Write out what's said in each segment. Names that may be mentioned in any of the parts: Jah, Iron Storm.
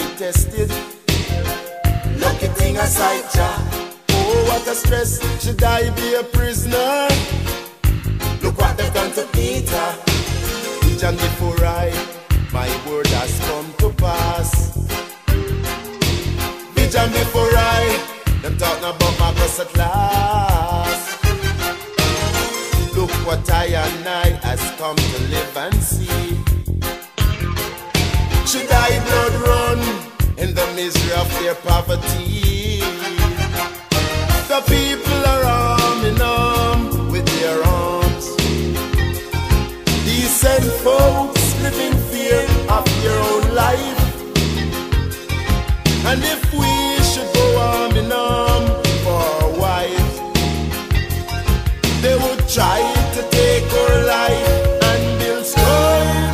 be tested. Lucky thing aside, Jah. Oh, what a stress. Should I be a prisoner? Look what they've done to Peter. Each and before I, my word has come to pass. Each and before I, them talking about my boss at last. Look what I and I has come to live and see. Should I blood run in the misery of their poverty? The people are arm in arm with their arms. Decent folks live in fear of their own life. And if we should go arm in arm for our wife, they would try to take our life and build stone.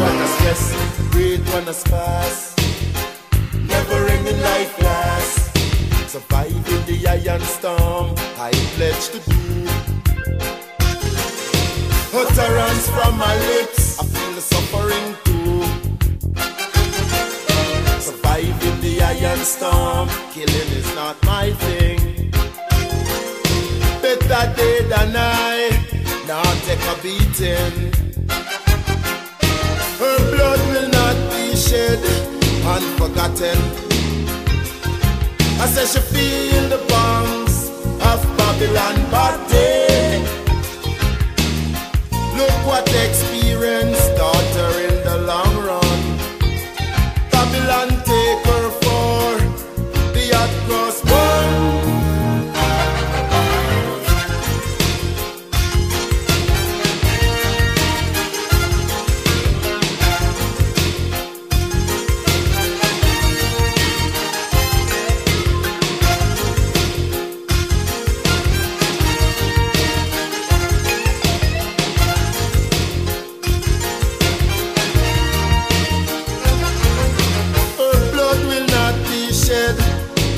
What a stress, great one has passed. Never ending life lasts. Surviving the iron storm, I pledge to do. Utterance from my lips, I feel the suffering too. Surviving the iron storm, killing is not my thing. Better day than I, now take a beating. Her blood will not be shed and forgotten. I said she feel the bombs of Babylon body. Look what experience taught her in the long run. Babylon take her for the hot cross one.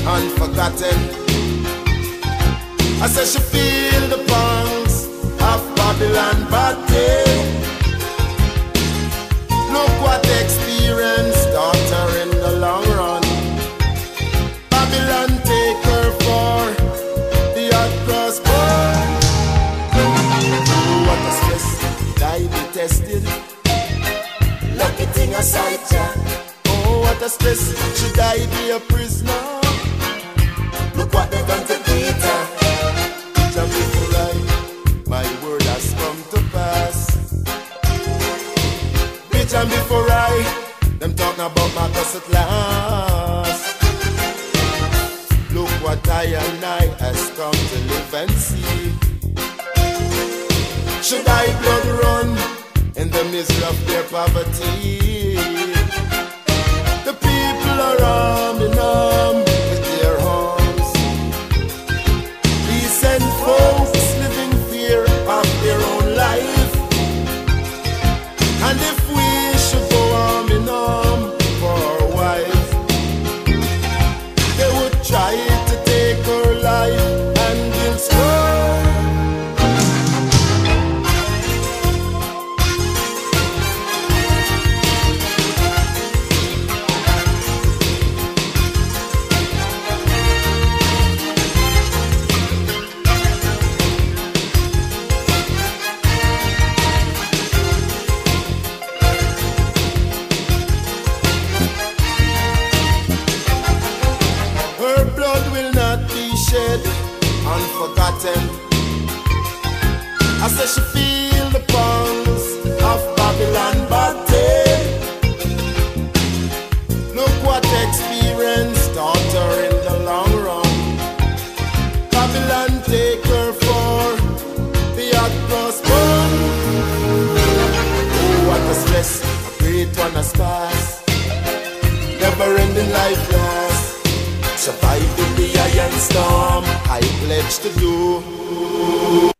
Unforgotten. I said she feel the pangs of Babylon body. Look what experience taught her in the long run. Babylon take her for the hot cross bun. What a stress, die be tested. Lucky thing aside, Jah. Oh, what a stress, should I be a prisoner? What they've done to Peter. Each and before I, my word has come to pass. Each and before I, them talking about my curse at last. Look what I and I has come to live and see. Should I blood run in the misery of their poverty? The people are arm in arm with their arms. And folks living fear of their own life. And if we should go arm in arm for our wife, they would try to take our life and we'll score. Unforgotten. I said she feel the pangs of Babylon body. Look what experience taught her in the long run. Babylon take her for the hot cross bun. Oh, what a stress, a great one has passed. Never ending life lasts. Surviving the iron storm, I pledge to do.